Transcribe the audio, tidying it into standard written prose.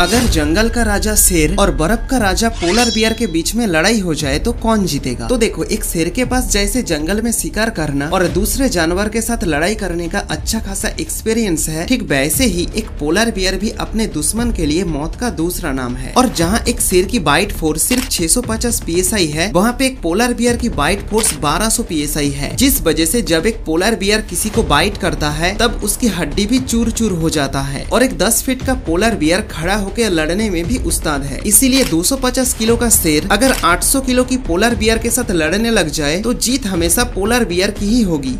अगर जंगल का राजा शेर और बर्फ का राजा पोलर बियर के बीच में लड़ाई हो जाए तो कौन जीतेगा। तो देखो, एक शेर के पास जैसे जंगल में शिकार करना और दूसरे जानवर के साथ लड़ाई करने का अच्छा खासा एक्सपीरियंस है, ठीक वैसे ही एक पोलर बियर भी अपने दुश्मन के लिए मौत का दूसरा नाम है। और जहाँ एक शेर की बाइट फोर्स सिर्फ 650 PSI है, वहाँ पे एक पोलर बियर की बाइट फोर्स 1200 PSI है, जिस वजह से जब एक पोलर बियर किसी को बाइट करता है तब उसकी हड्डी भी चूर चूर हो जाता है। और एक 10 फीट का पोलर बियर खड़ा होकर लड़ने में भी उस्ताद है, इसीलिए 250 किलो का शेर अगर 800 किलो की पोलर बियर के साथ लड़ने लग जाए तो जीत हमेशा पोलर बियर की ही होगी।